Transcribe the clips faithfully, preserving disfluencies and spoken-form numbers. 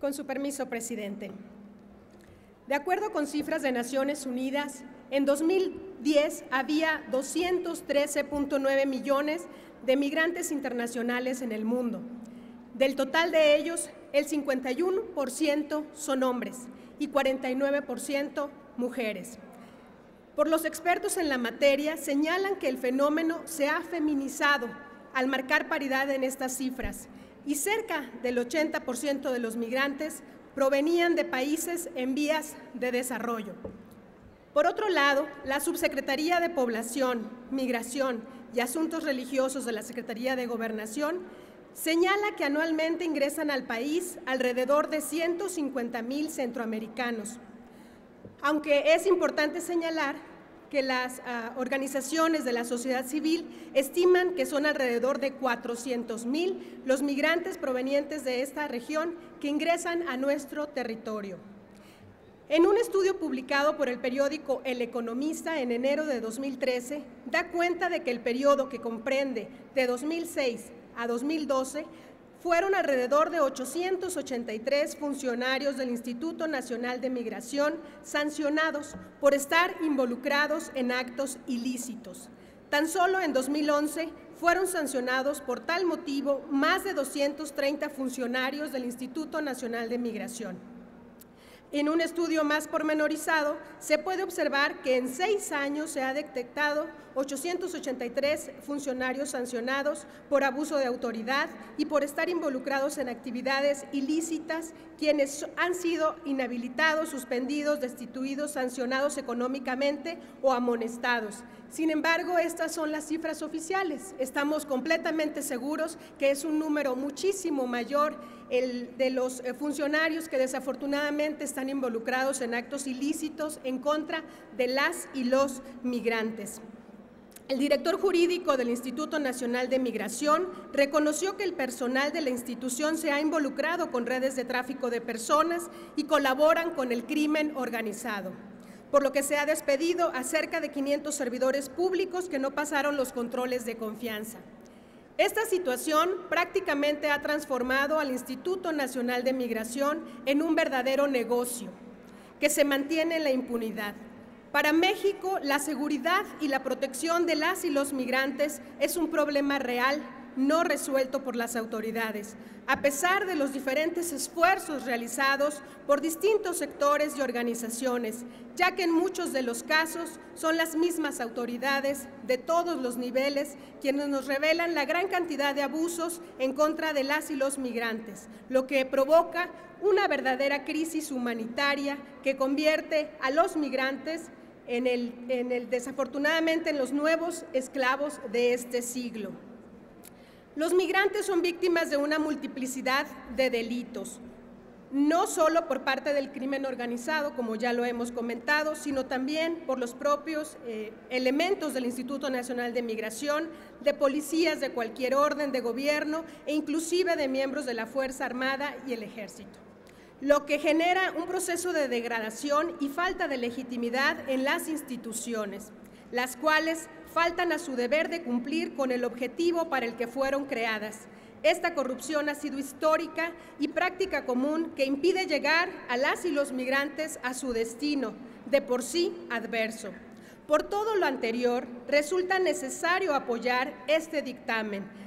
Con su permiso, presidente. De acuerdo con cifras de Naciones Unidas, en dos mil diez había doscientos trece punto nueve millones de migrantes internacionales en el mundo. Del total de ellos, el cincuenta y uno por ciento son hombres y cuarenta y nueve por ciento mujeres. Por los expertos en la materia, señalan que el fenómeno se ha feminizado al marcar paridad en estas cifras, y cerca del ochenta por ciento de los migrantes provenían de países en vías de desarrollo. Por otro lado, la Subsecretaría de Población, Migración y Asuntos Religiosos de la Secretaría de Gobernación señala que anualmente ingresan al país alrededor de ciento cincuenta mil centroamericanos. Aunque es importante señalar que las uh, organizaciones de la sociedad civil estiman que son alrededor de cuatrocientos mil los migrantes provenientes de esta región que ingresan a nuestro territorio. En un estudio publicado por el periódico El Economista en enero de dos mil trece, da cuenta de que el periodo que comprende de dos mil seis a dos mil doce fueron alrededor de ochocientos ochenta y tres funcionarios del Instituto Nacional de Migración sancionados por estar involucrados en actos ilícitos. Tan solo en dos mil once fueron sancionados por tal motivo más de doscientos treinta funcionarios del Instituto Nacional de Migración. En un estudio más pormenorizado se puede observar que en seis años se ha detectado ochocientos ochenta y tres funcionarios sancionados por abuso de autoridad y por estar involucrados en actividades ilícitas, quienes han sido inhabilitados, suspendidos, destituidos, sancionados económicamente o amonestados. Sin embargo, estas son las cifras oficiales. Estamos completamente seguros que es un número muchísimo mayor el de los funcionarios que desafortunadamente están involucrados en actos ilícitos en contra de las y los migrantes. El director jurídico del Instituto Nacional de Migración reconoció que el personal de la institución se ha involucrado con redes de tráfico de personas y colaboran con el crimen organizado, por lo que se ha despedido a cerca de quinientos servidores públicos que no pasaron los controles de confianza. Esta situación prácticamente ha transformado al Instituto Nacional de Migración en un verdadero negocio que se mantiene en la impunidad. Para México, la seguridad y la protección de las y los migrantes es un problema real, no resuelto por las autoridades, a pesar de los diferentes esfuerzos realizados por distintos sectores y organizaciones, ya que en muchos de los casos son las mismas autoridades de todos los niveles quienes nos revelan la gran cantidad de abusos en contra de las y los migrantes, lo que provoca una verdadera crisis humanitaria que convierte a los migrantes en el, en el, desafortunadamente en los nuevos esclavos de este siglo. Los migrantes son víctimas de una multiplicidad de delitos, no solo por parte del crimen organizado, como ya lo hemos comentado, sino también por los propios eh, elementos del Instituto Nacional de Migración, de policías de cualquier orden, de gobierno e inclusive de miembros de la Fuerza Armada y el Ejército, lo que genera un proceso de degradación y falta de legitimidad en las instituciones, las cuales faltan a su deber de cumplir con el objetivo para el que fueron creadas. Esta corrupción ha sido histórica y práctica común que impide llegar a las y los migrantes a su destino, de por sí adverso. Por todo lo anterior, resulta necesario apoyar este dictamen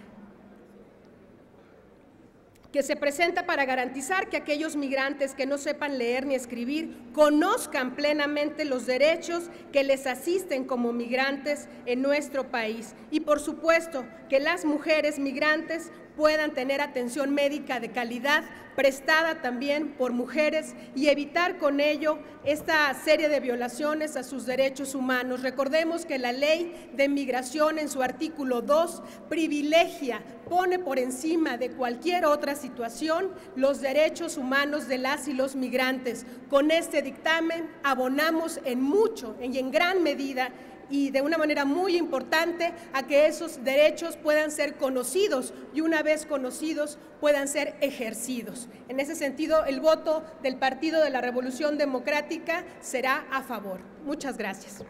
que se presenta para garantizar que aquellos migrantes que no sepan leer ni escribir conozcan plenamente los derechos que les asisten como migrantes en nuestro país. Y por supuesto, que las mujeres migrantes puedan tener atención médica de calidad prestada también por mujeres y evitar con ello esta serie de violaciones a sus derechos humanos. Recordemos que la Ley de Migración en su artículo dos privilegia, pone por encima de cualquier otra situación los derechos humanos de las y los migrantes. Con este dictamen abonamos en mucho y en gran medida y de una manera muy importante a que esos derechos puedan ser conocidos y una vez conocidos puedan ser ejercidos. En ese sentido, el voto del Partido de la Revolución Democrática será a favor. Muchas gracias.